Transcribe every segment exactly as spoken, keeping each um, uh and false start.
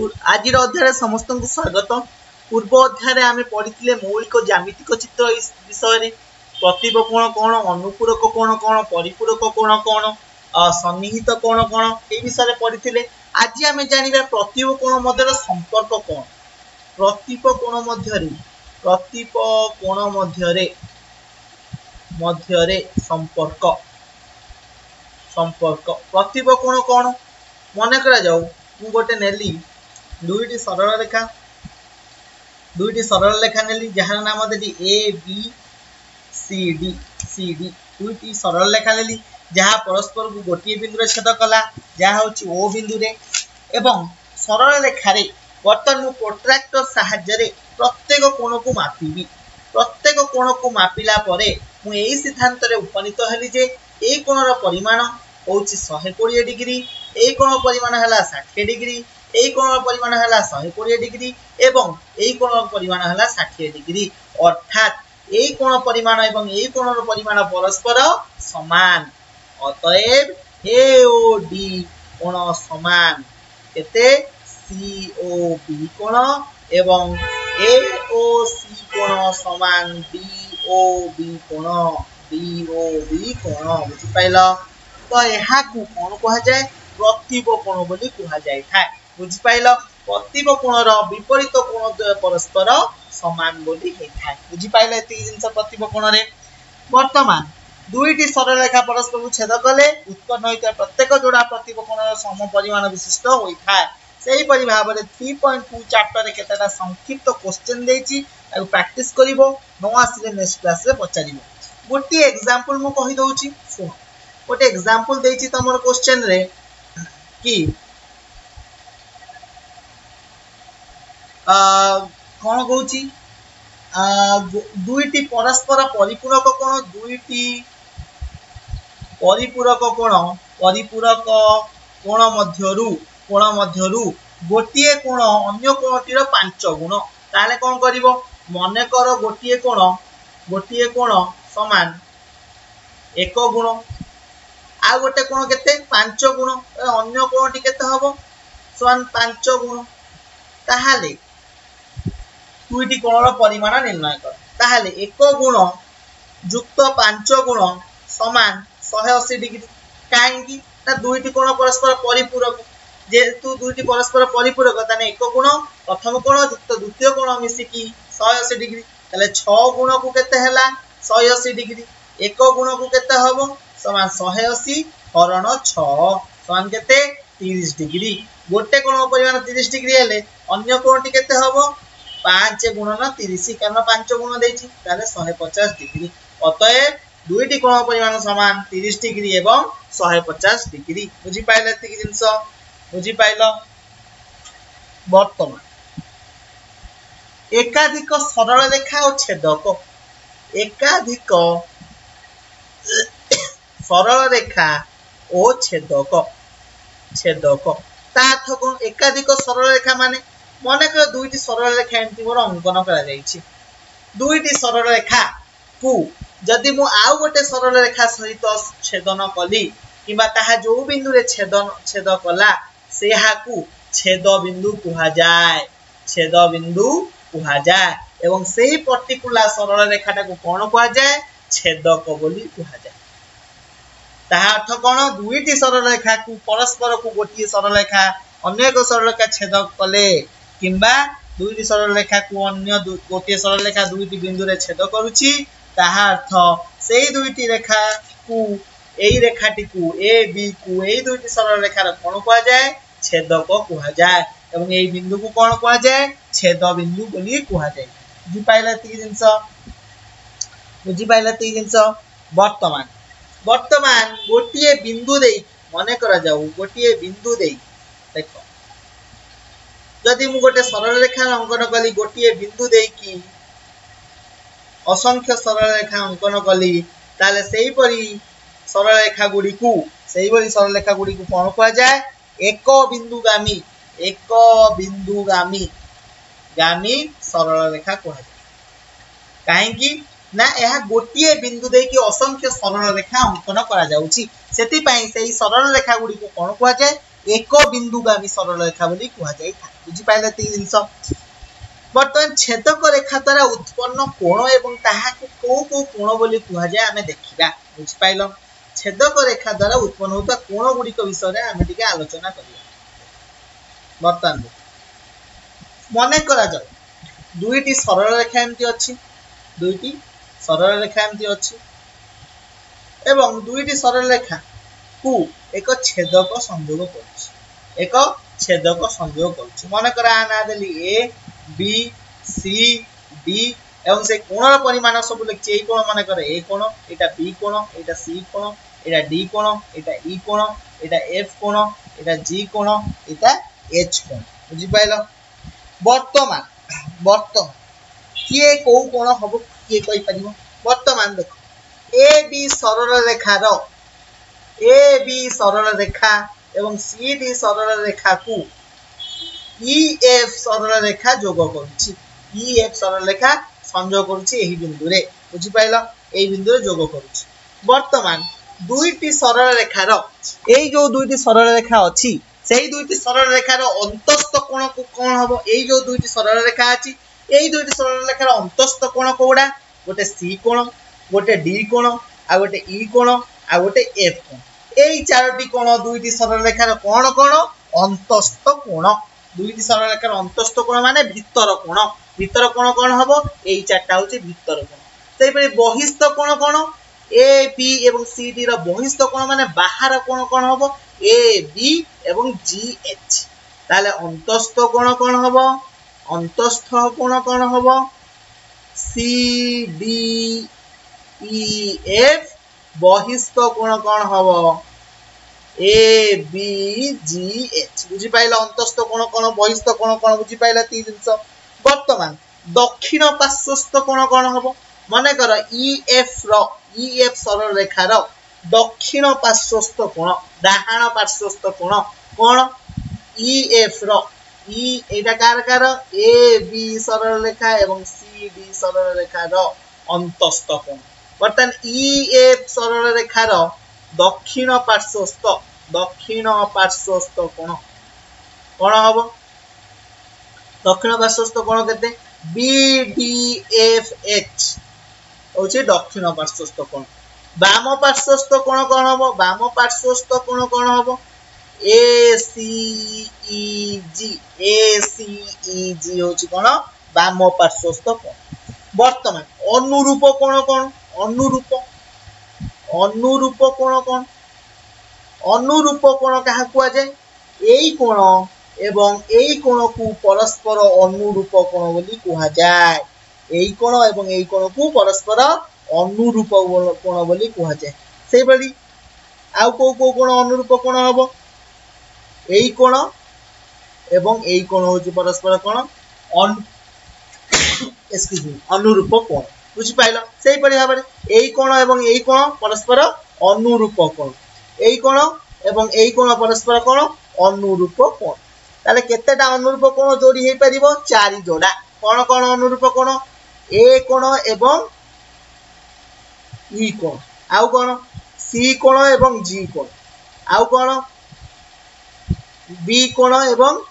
आज अध्याय समस्त को स्वागत। पूर्व अध्याय आम पढ़ी मौलिक ज्यामितिक चित्र विषय प्रतिरूपण कौन, अनुपूरक कौन कौन, परिपूरक कौन कौन, सन्निहित कौन कौन, ये विषय पढ़ी। आज आम जाना प्रतिरूप कोण मध्य संपर्क कौन, प्रतिप कोण मध्य प्रतिप कोण मध्य मध्य संपर्क संपर्क प्रतिप कोण कौन मन करा। गोटे नेली दुईटी सरल रेखा, दुईटी सरल रेखा नेली जहाँ नाम देली A B C D C D दुईटी सरल रेखा नेली जहाँ परस्पर को गोटे बिंदु छेद कला जहाँ हूँ ओ बिंदु रे। एवं सरल रेखार बर्तमान प्रोट्राक्टर साहाय्य प्रत्येक कोण को मापी, प्रत्येक कोण को मापिला पर मुझे सिद्धांत उपनीत हली जे ये कोणर परिमाण हूँ शहे कोड़े डिग्री, यही कोण परिमाण है षाठी डिग्री, यही कोण परिमाण है शहे कोड़े डिग्री एवं यही कोण परिमाण है षाठी डिग्री। अर्थात यही कोण परिमाण एवं यही कोणर परिमाण परस्पर समान। अतएव एओडी कोण समान केते सीओबी कोण एवं एओसी कोण समान डीओबी कोण डीओबी कोण। बुझी पाइल तो यह कोण कहुए प्रतिप कोण बोली कहा जाए। बुझी पाइल प्रतिप कोणर विपरीत कोण द्वय परस्पर समान बोली होता है। बुझी पाइल एति जिनस प्रतिप कोण रे। वर्तमान दुईटी सरल रेखा परस्पर को छेद कले उत्पन्न होता प्रत्येक जोड़ा प्रतिप कोणर समपरिमाण विशिष्ट होता है। सही परि भाव में थ्री पॉइंट टू चैप्टर में केतेटा संक्षिप्त क्वेश्चन देछि ताकु प्रैक्टिस करिवो। न आसिले नेक्स्ट क्लास रे पचारिवो। गोटे एग्जांपल मु कहि दउछि सुन। गोटे एग्जांपल देछि तमर क्वेश्चन रे कि कौन कौन दुईटी परस्पर परिपूरक कोण, दुईटी परिपूरक कोण परिपूरक कोण मध्यरु कोण मध्यरु गोटे कोण अन्य कोणटीर पांच गुण। ताले कौन करिवो मने कर गोटे कोण गोटे कोण समान एक गुण आ गोटे कोण के पांच गुण अन्य कोण टी के हम समान पांच गुण। ताहले दुईटी कोणर परिमाण निर्णय कर। ताहले एक गुण युक्त पांच गुण समान शहे अशी डिग्री। कहीं दुईटी कोण परस्पर परिपूरक जेहेतु दुईटी परस्पर परिपूरक ताने एक गुण प्रथम कोण युक्त द्वितीय कोण मिसिकी शहे अशी डिग्री। ताले छ गुण को केते हला शहे अशी डिग्री, एक गुण को केते हम समान शहे अशी हरण छान के तीस डिग्री। गोटे कोण परिमाण तीस डिग्री हेले अन्य कोण टी के पांच गुणन तीस कारण पांच गुण देछि ताले शहे पचास डिग्री। अतएव दुईटी कोण परिमाण समान तीस डिग्री एवं शहे पचास डिग्री। बुझी पाइल एतिक जिनस। बुझी पाइल। बर्तमान एकाधिक सरल रेखा और छेदक, एकाधिक सरल रेखा ओ छेदक छेदक ताथ कोण एकाधिक सरल रेखा माने मन कर दुईटी सरल रेखा एमती मोर अंकन करा जाइछि। दुईटी सरल रेखा को जदि मु आउ गोटे सरल रेखा सहित छेदन कली किबा ताहा जो बिंदु रे छेदन छेद कला सेहाकू छेद बिंदु कहा जाय, छेद बिंदु कहा जाय एवं सेही पर्टिकुलर सरल रेखाटा को कोन कहा जाय छेदक बोली कहा जाय। अर्थ कौन दुईटी सरल रेखा को परस्पर को गोटे सरल रेखा अन्य एक सरल रेखा छेद कले किंबा दुईटी सरल रेखा को अन्य गोटे सरल रेखा दुईटी बिंदु रे छेद करूची ताहा अर्थ सेही दुईटी रेखा को एई रेखाटी को ए बी को एई दुईटी सरल रेखार कोण कहा जाय छेदक कहा जाय एवं एई बिंदु को कोण कहा जाय छेद बिंदु बोली कहा जाय। बुझी पाइला ती जिंस। बुझी पाइला ती जिंस। वर्तमान वर्तमान गोटे बिंदु दे मन करा जाऊ गोटे बिंदु दे देख जदि मु गोटे सरल रेखा अंकन कली गोटे बिंदु दे कि असंख्य सरल रेखा अंकन कली ताले सेही परी सरल रेखा गुडी को सेही परी सरल रेखा गुडी को कोन कहा जाय एक बिंदुगामी एक बिंदुगामी गामी सरल रेखा कहा जाय। काहे कि ना यह गोटे बिंदु देखिए असंख्य सरल रेखा अंकन करा जाउची सेति पई सेही सरल रेखा गुडी को कोन कहा जाय एक बिंदु को आम सरल रेखा कहुई बुझीपारे तीन जिनस बर्तमान छेदक रेखा द्वारा उत्पन्न कोण एवं को को कोण बोली कहुए आम देखा बुझीपाल छेदक रेखा द्वारा उत्पन्न होता कोण गुड़िक विषय आम टे आलोचना करवा बर्तमान मन कर दुईटी सरल रेखा एमती अच्छी दुईटी सरल रेखा एमती अच्छी एवं दुईटी सरल रेखा को एक छेदक संयोग कर एक छेदक संयोग कर मन कर ना देली ए बी सी डी एवं से कोणर परिमाण सब लिखी कोण मन कर ए कोण एटा बी कोण एटा सी कोण एटा डी कोण एटा ई कोण एटा एफ कोण एटा जी कोण एटा एच कोण बुझी पाइल बर्तमान बर्तमान किए कौ कोण हम किए कही पार बर्तमान देख ए बी सरल रेखार ए बी सरल रेखा एवं सी डी सरल रेखा को ई एफ सरल रेखा जोग करूँ ई एफ सरल रेखा संयोग करूँ बिंदु रे बुझीपाल यही बिंदु रे जोग करूँ बर्तमान दुईटी सरल रेखार यही जो दुईटी सरल रेखा अच्छी से ही दुईटी सरल रेखार अंतस्थ कोण को कौन हम यही जो दुईटी सरल रेखा अच्छी यही दुईटी सरल रेखार अंतस्थ कोण कौड़ा गोटे सी कोण गोटे डी कोण आ गोटे ई कोण आ गोटे एफ कोण यही चारोटी कोण दुईटी सरल रेखार कोण कोण अंतस्थ कोण दुईटी सरल रेखार अंतस्थ कोण माने भितर कोण भितर कोण कोण हम यही चारटा होचे भितर कोण सेपरि बहिस्थ कोण कोण ए बी एवं सी डी रा बहिस्थ कोण माने बाहर कोण कोण हम ए बी एवं जी एच ताले अंतस्थ कोण कोण हम अंतस्थ कोण कोण हम सी डी ई एफ बहिस्थ कोण कौन हम ए बी जी एच बुझीपाल अंतस्थ कोण कौन बहिस्थ कोण कौन बुझीपाल तीन जिनस बर्तमान दक्षिण पार्श्वस्थ कोण कौन हम मन कर ई एफ रो ई एफ सरल रेखार दक्षिण पार्श्वस्थ कोण डाहाण पार्श्वस्थ कोण कौन E F row E Etah car car A B सरल रेखा एवं सी डी सरल रेखार अंतस्थ कोण बर्तमान ई एफ सरल रेखार दक्षिण पार्श्वस्थ दक्षिण पार्श्वस्थ कोण कोण हम दक्षिण पार्श्वस्थ कोण केते बी डी एफ एच होचे दक्षिण पार्श्वस्थ कोण बाम पार्श्वस्थ कोण कोण हम बाम पार्श्वस्थ कोण कोण हम ए सी ई जी ए सी ई जी होचे कोण बाम पार्श्वस्थ कोण बर्तमान अनुरूप कोण कोण अनुरूप अनुरूप कोण कोण अनुरूप कोण क्या कह जाए यही कोण एवं यही कोण को परस्पर अनुरूप कोण बोली कह जाए यही कोण एवं यही कोण को परस्पर अनुरूप कोण बोली कह जाए से बड़ी आउ को को कोण अनुरूप कोण हम यही कोण एवं यही कोण हो परस्पर कोण अन एक्सक्यूज मी अनुरूप कोण बुझी पाइल से भाव में यही कोण एवं यही कोण परस्पर अनुरूप कोण यही कोण एवं यही कोण परस्पर कोण अनुरूप कोण ताले केतेटा अनुरूप कोण जोड़ी हो पार चार जोड़ा कोण कोण अनुरूप कोण ए कोण एवं ई कोण आउ कोण सी कोण एवं जी कोण आउ कोण बी कोण एवं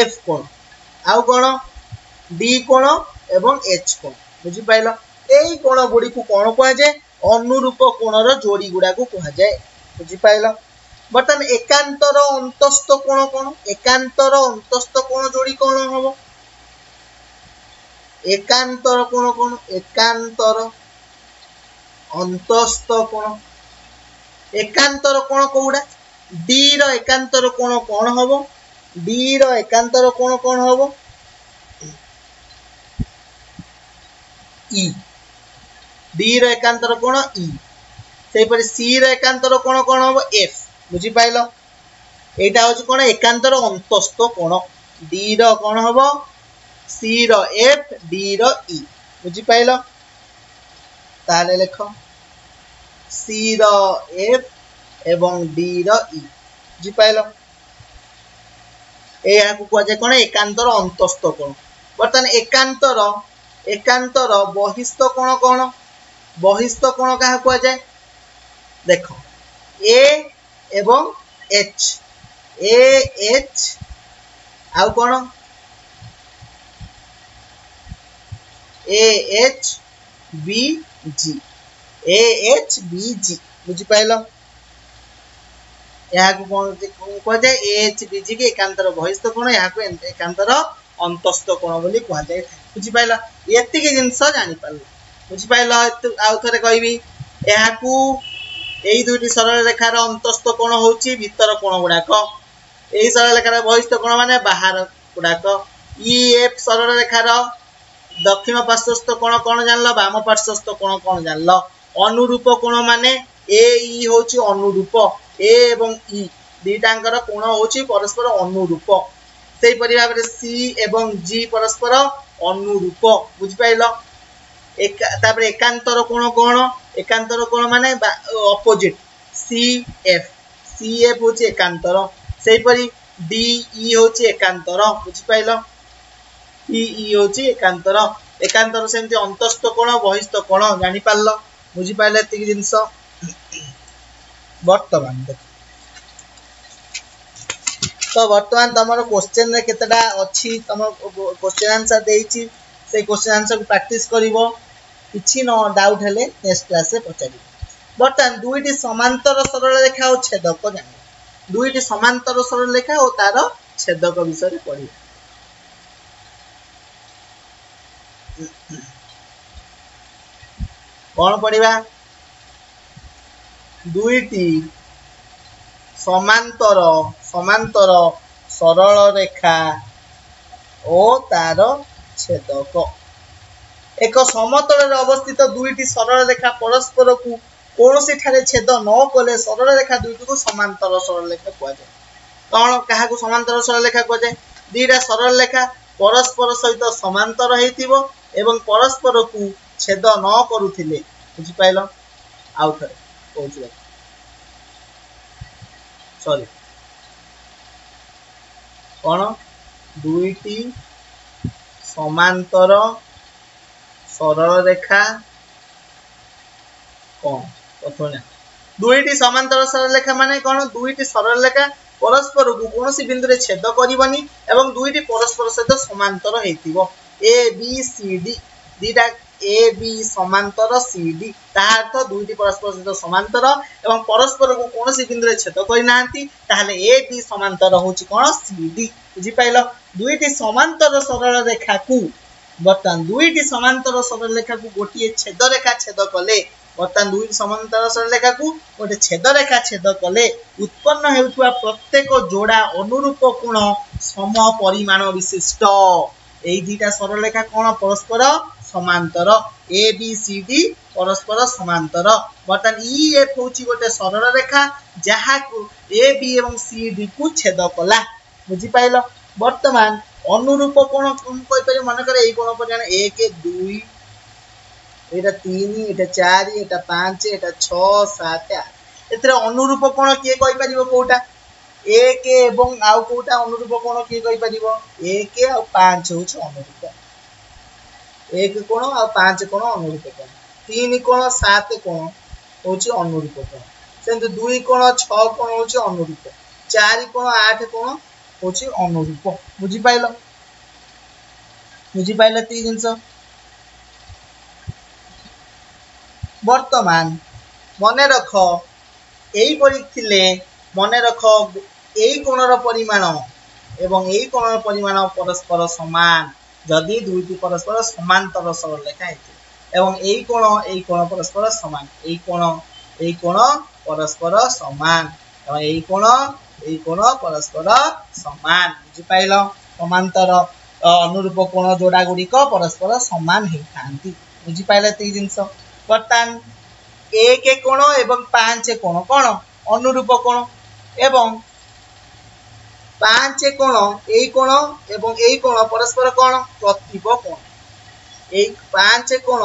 एफ कोण आउ कोण डी कोण एवं एच कोण बुझी पाइल एई कोण गुडी को कोण कह जाए अनुरूप कोणर जोड़ी गुडा को कह जाए बुझी पाइल बर्तन एकांतर अंतस्थ कोण कोण एकांतर अंतस्थ कोण जोड़ी कोण हम एकांतर कोण कोण एकांतर अंतस्थ कोण एकांतर कोण कोडा डी रो एकांतर कोण कोण हम डी रो एकांतर कोण कोण हम ई डी रो एकांतर कोण ई सेहि पर सी रो एकांतर कोण कोण हम एफ बुझी पाइल एटा हो कोण एकांतर अंतस्थ कोण डी रो कोण हम सी रो एफ डी रो ई बुझी पाइल ताले लेख सी रो एफ एवं डी रो ई बुझी पाइल ए या को कह जाए कोण एकांतर अंतस्थ कोण बर्तमान एकांतर एकांतर बहिस्थ कोण कोण बहिस्थ कोण क्या कह जाए देख ए एवं एच एच आउ कौन H B G H B G बुझी पाइल या कहुए एच बी जी की एकांतर बहिस्थ कोण या एकांतर अंतस्थ कोण बोली कहुए बुझी पाइल एति के जिनस जानी पाल बुझी पाइल आउ थरे कहबी या एई दुटी सरल रेखार अंतस्थ कोण होउची भीतर कोण गुड़ाक एई सरल रेखार बहिस्थ कोण माने बाहर गुड़ाक ई एफ सरल रेखार दक्षिण पार्श्वस्थ कोण कोण जानलो बाम पार्श्वस्थ कोण कोण जानलो अनुरूप कोण माने ए ई होउची अनुरूप ए एवं ई दुईटांकर कोण होउची परस्पर अनुरूप सेही परि भाबरे सी एवं जी परस्पर अनुरूप बुझि पाइलो एक तापरे एकांतर कोण कोण एकांतर कोण माने opposite C F C F होउची एकांतर सेही परि डी ई होउची एकांतर बुझि पाइलो ई होची एकांतर एकांतर सेमती अंतस्थ कोण बहिस्थ कोण जानी पाल्ल बुझी पाइले एतिक जिंस वर्तमान देख तो वर्तमान तमरो क्वेश्चन रे केतेडा अछि तमरो क्वेश्चन आंसर देइछि से क्वेश्चन आंसर को प्रैक्टिस करिवो किछि न डाउट हेले नेक्स्ट क्लास रे पचारिवो वर्तमान दुईटी समांतर सरल रेखा ओ छेदक जानि दुईटी समांतर सरल रेखा ओ तार छेदक विषय रे पढिवो कौन पढ़ा दुईटी समांतर समांतर सरल रेखा ओ तार छेदक एक समतल अवस्थित दुईटी सरल रेखा परस्पर को कौन सी ठारे छेद न कले सरल रेखा दुईटी को समांतर सरल रेखा कहुए कौन क्या समांतर सरल रेखा कहुए दुईटा सरल रेखा परस्पर सहित समांतर हो एवं परस्पर को छेद न करुथिले बुझि पाइल आउ थरे कहउछु सॉरी कोन दुईटी समांतर सरल रेखा कोन कथना दुईटी समांतर सरल रेखा माने कोन दुईटी सरल रेखा परस्पर को कोनोसी बिंदु रे छेद करिवनी एवं दुईटी परस्पर सहित समांतर हेतिबो ए बी सी डी दीटा ए बी समांतर सी डी ताहा अर्थ दुईटी परस्पर सहित समांतर एवं परस्पर को कोनोसी बिंदु रे छेद करि नांती ताहाले ए बी समांतर होछि कोन सी डी बुझि पाइलो दुईटी समांतर सरल रेखा को बर्तन दुईटी समांतर सरल रेखा को गोटिए छेद रेखा छेद कले बर्तन दुईटी समांतर सरल रेखा को गोटे छेद रेखा छेद कले उत्पन्न हेउथुवा प्रत्येक जोड़ा अनुरूप कोण समपरिमाण विशिष्ट एई दुईटा सरल रेखा कोण परस्पर समांतर ए बी सी डी परस्पर समांतर बर्तन ई एफ होउची गोटे सरल रेखा जहा को ए बी एवं सी डी को छेद कला बुझि पाइलो वर्तमान अनुरूप कोण कोइ पर मन करे एई कोण पर जाने एक दो एटा तीन एटा चार एटा पाँच एटा छह सात आठ एतरे अनुरूप कोण के कहि परिबो कोटा एक एवं आउ कोटा अनुरूप कोण के कहि परिबो एक आ पाँच होछ अनुरूप एक कोण आ पाँच कोण अनुरूप कोण तीन कोण सात कोण होछ अनुरूप कोण सेंत दो कोण छह कोण होछ अनुरूप चार कोण आठ कोण होछ अनुरूप बुझि पाइलो बुझि पाइलो ती जिंस वर्तमान मने रख एई परिथिले मने रख एई कोणर परिमाण एवं एई कोणर परिमाण परस्पर समान जदि दुईटी परस्पर समांतर सरल रेखा हेतु एवं एई कोण एई कोण परस्पर समान एई कोण एई कोण परस्पर समान एवं एई कोण एई कोण परस्पर समान बुझि पाइलो समांतर अनुरूप कोण जोड़ा गुडीक परस्पर समान हेतांती बुझि पाइले ती जिंस बर्तमान एक कोण एवं पाँच कोण कोण अनुरूप कोण एवं पाँच कोण एई कोण एवं एई कोण परस्पर कोण प्रतिब कोण एई पाँच कोण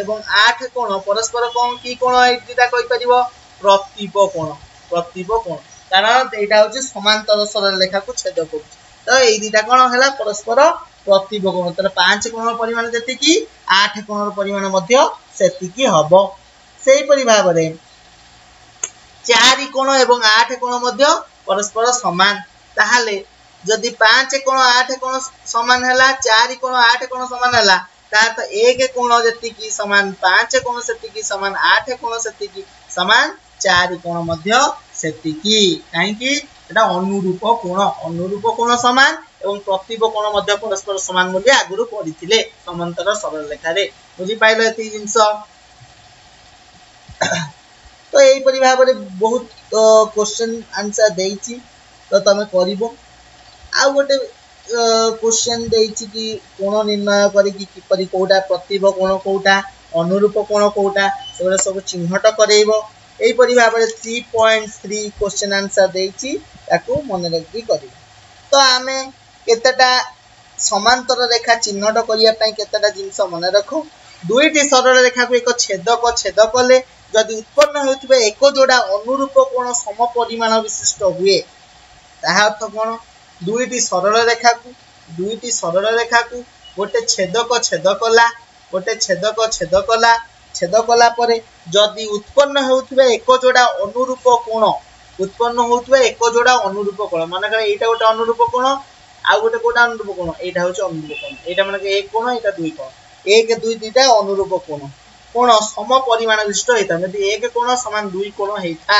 एवं आठ कोण परस्पर कोण की कोण एटा कहि परिबो प्रतिब कोण प्रतिब कोण कारण एटा होची समांतर सरल रेखा को छेद करू तो एई दुटा कोण हला परस्पर प्रतिब कोण तर पाँच कोण परिमाण जति की आठ कोण परिमाण मध्य सेति की हबो सेही परि भाव रे चार कोण एवं आठ कोण मध्य परस्पर समान ताहले जदि पाँच कोण आठ कोण समान हला चार कोण आठ कोण समान हला ता तो एक कोण जति की समान पाँच कोण सेति की समान आठ कोण सेति की समान चार कोण मध्य सेति की काहे की एटा अनुरूप कोण अनुरूप कोण समान एवं प्रतिब कोण मध्य परस्पर समान बोली आगुरु पढिथिले समांतर सरल रेखा रे बुझी पाइलो एति जिंस तो एई परि भाबरे बहुत क्वेश्चन आंसर देइछि तो तमे करिवो आ गोटे क्वेश्चन देइछि कि कोण निर्णय करि कि किपरि कोटा प्रतिब कोण कोटा अनुरूप कोण कोटा सेरा सब चिन्हट करैबो एई परि भाबरे तीन पॉइंट तीन क्वेश्चन आंसर देइछि ताकू मन रखि करिवो तो आमे केतेटा समांतर रेखा चिन्हट करिया पई केतेटा जिंस मन रखो दुईटी सरल रेखा को एक छेदक छेद कले यदि उत्पन्न होइतबे एको जोडा अनुरूप कोण समपरिमाण विशिष्ट हुए ताहा अर्थ कोण दुईटी सरल रेखा को दुईटी सरल रेखा को गोटे छेदक छेद कला गोटे छेदक छेद कला छेद कला परे यदि उत्पन्न होइतबे एको जोडा अनुरूप कोण उत्पन्न होइतबे एको जोडा अनुरूप कोण माने करे एटा गोटे अनुरूप कोण आ गोटे कोटा अनुरूप कोण एटा होछ अनुरूप कोण एटा माने एक कोण एटा दुई कोण एक दुई दिटा अनुरूप कोण कोण समपरिमाण विशिष्ट हेता यदि एक कोण समान दुई कोण हेता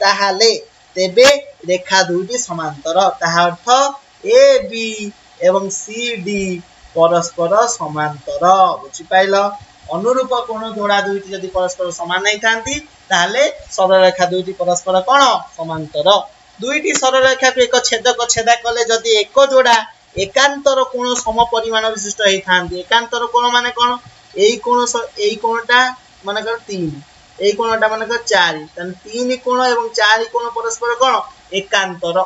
ताहाले तेबे रेखा दुईटी समांतर ताहा अर्थ ए बी एवं सी डी परस्पर समांतर बुझि पाइलो अनुरूप कोण जोडा दुईटी यदि परस्पर समान हेतांती ताहाले सरल रेखा दुईटी परस्पर कोण समांतर दुईटी सरल रेखा को एक छेदक छेदा कले यदि एक जोडा एकांतर कोण समपरिमाण विशिष्ट हेतांती एकांतर कोण माने कोण एई कोण एई कोणटा माने कर तीन एई कोणटा माने कर चार तन तीन कोण एवं चार कोण परस्पर कोण एकांतर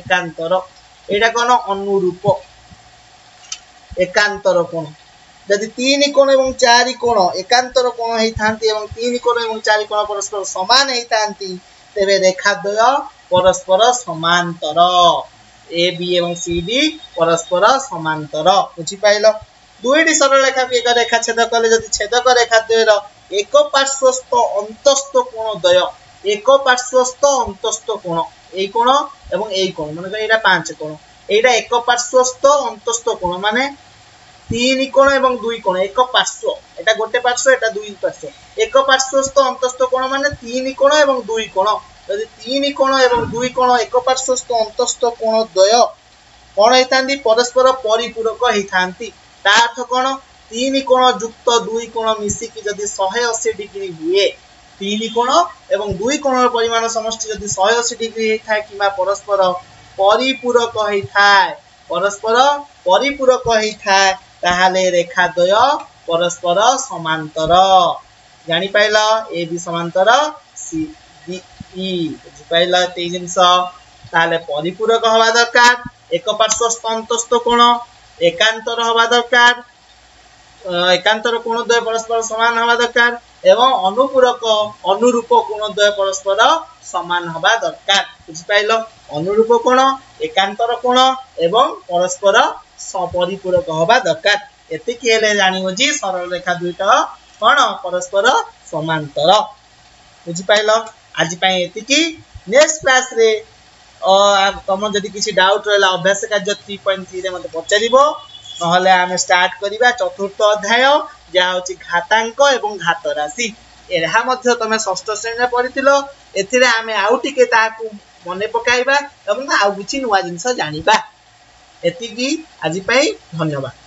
एकांतर एटा कोण अनुरूप एकांतर कोण यदि तीन कोण एवं चार कोण एकांतर कोण हेतांती एवं तीन कोण एवं चार कोण परस्पर समान हेतांती तेबे रेखा द्वय परस्पर समांतर ए बी एवं सी डी परस्पर समांतर बुझि पाइलो दुईटी सरल रेखा के एक रेखा छेद कले जति छेदक रेखा द्वयर एक पार्श्वस्थ अंतस्थ कोण द्वय एक पार्श्वस्थ अंतस्थ कोण एई कोण एवं एई कोण माने एटा पाँच कोण एटा एक पार्श्वस्थ अंतस्थ कोण माने तीन कोण एवं दुई कोण एक पार्श्व एटा गोटे पार्श्व एटा दुई पार्श्व एक पार्श्वस्थ अंतस्थ कोण माने तीन कोण एवं दुई कोण यदि तीन कोण एवं दुई कोण एक पार्श्वस्थ अंतस्थ कोण द्वय कोण हेतांती परस्पर परिपूरक हेतांती ता अर्थ कोण तीन कोण युक्त दुई कोण मिसी की यदि एक सौ अस्सी डिग्री हुए तीन कोण एवं दुई कोणर परिमाण समष्टि यदि एक सौ अस्सी डिग्री हेथाय किबा परस्पर परिपूरक हेथाय परस्पर परिपूरक हेथाय ताहाले रेखा द्वय परस्पर समांतर जानि पाइला ए बी समांतर सी डी पाइला ते जिंस ताले परिपूरक हवा दरकार एक पार्श्वस्थ अंतस्थ कोण एकांतर हवा दरकार एकांतर कोण द्वय परस्पर समान हवा दरकार एवं अनुपूरक अनुरूप कोण द्वय परस्पर समान हवा दरकार बुझि पाइलो अनुरूप कोण एकांतर कोण एवं परस्पर सपरिपूरक हवा दरकार एति के ले जानिबो जी सरल रेखा दुईटा कोण परस्पर समांतर बुझि पाइलो आज पाए एतिकी नेक्स्ट क्लास रे और तुम जदि किसी डाउट रहला अभ्यास कार्य तीन पॉइंट तीन रे मते पचारिबो নহले आमे स्टार्ट करिबा चतुर्थ अध्याय जहा होची घातांक एवं घात राशि एहा मध्ये तमे षष्ठ श्रेणी रे पढितिलो एथिरे आमे आउ टिके ताकू मने पकाइबा एवं आउ किछि नवा जिंस जानिबा एतिकी आज पाए धन्यवाद।